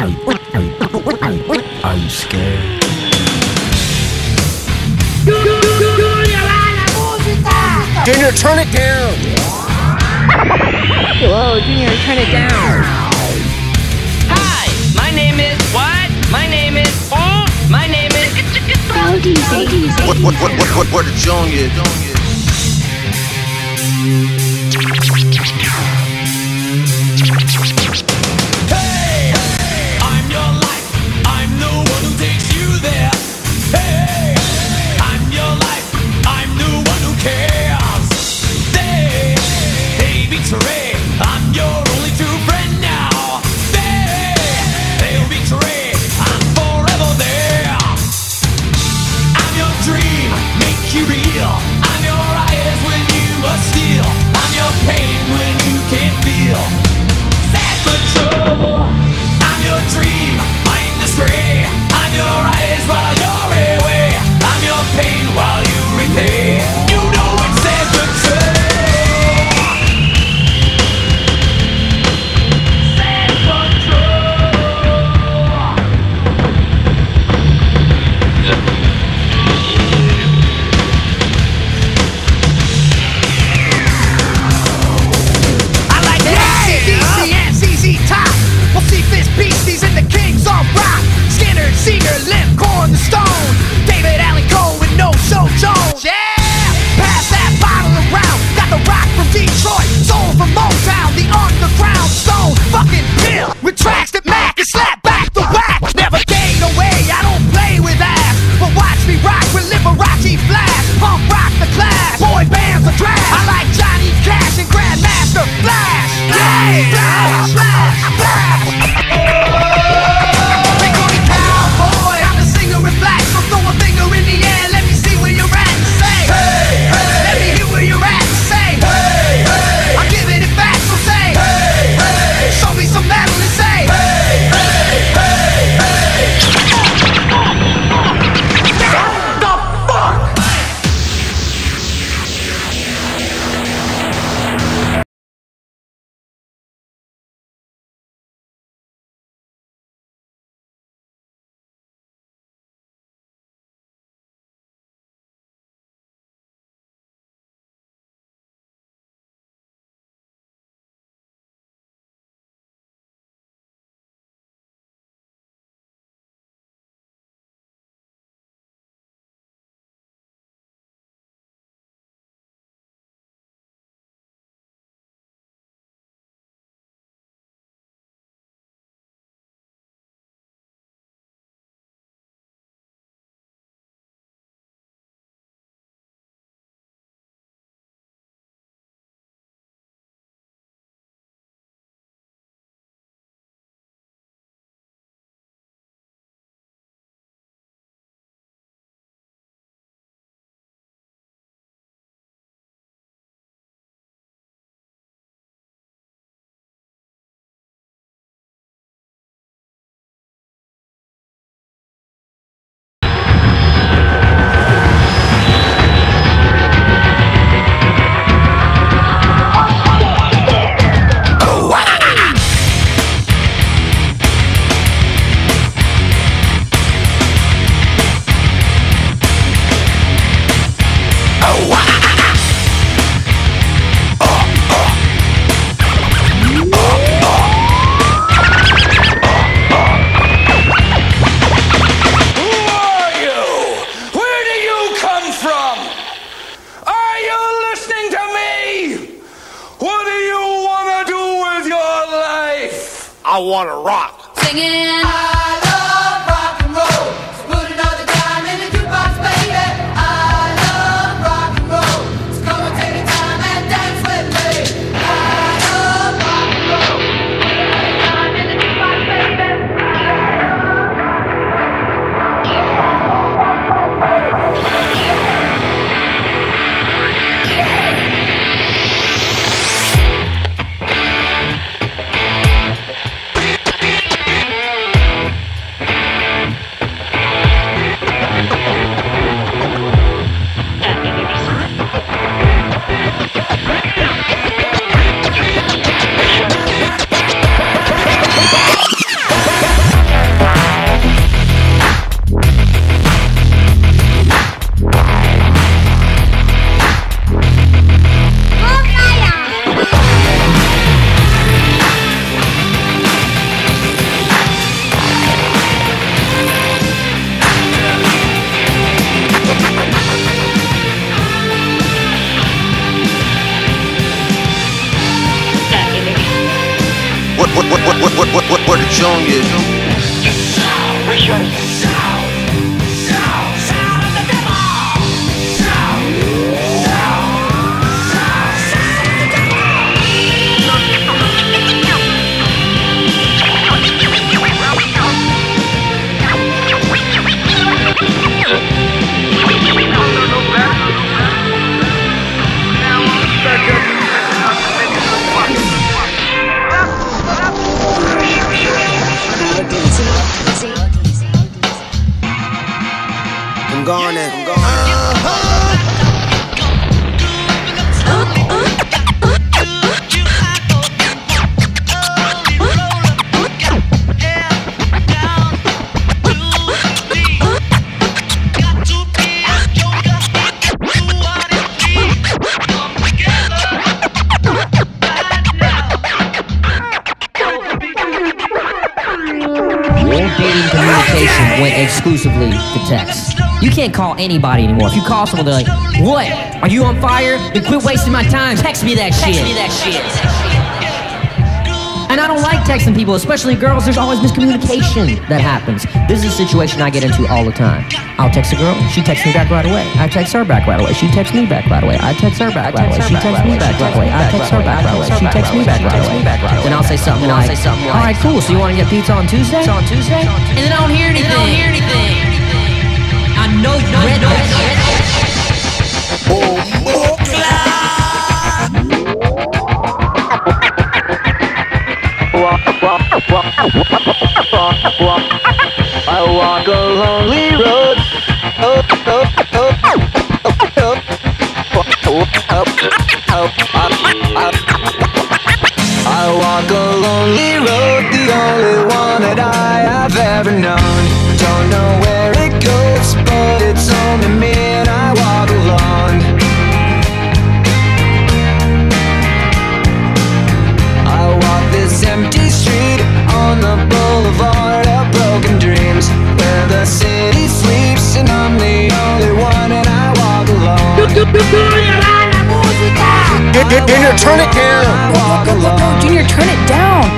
I'm scared. Giulia, va la musica! Junior, turn it down! Whoa, Junior, turn it down! Hi, my name is what? My name is oh, my name is. What a Junior! I want to rock. Singing, I love rock and roll. So put another dime in the jukebox, baby. I love rock and roll. So come and take the time and dance with me. I love rock and roll. So put another dime in the jukebox, baby. ciągnie. Went exclusively to text. You can't call anybody anymore. If you call someone, they're like, "What? Are you on fire? Then quit wasting my time. Text me that shit." And I don't like texting people, especially girls. There's always miscommunication that happens. This is a situation I get into all the time. I'll text a girl, she texts me back right away. I text her back right away. She texts me back right away. I text her back right away. She texts me back right away. I text her back right away. She texts me back right away. Then I'll say something like, "All right, cool. So you want to get pizza on Tuesday?" And then I don't hear anything. I know you read that. I walk a lonely road. I walk a lonely road, the only one that I have ever known. Don't know where it goes, but it's only me and I walk alone. I walk this empty street on the boulevard of broken dreams, where the city sleeps and I'm the only one and I walk alone. Junior, turn it down. Look, Junior, turn it down.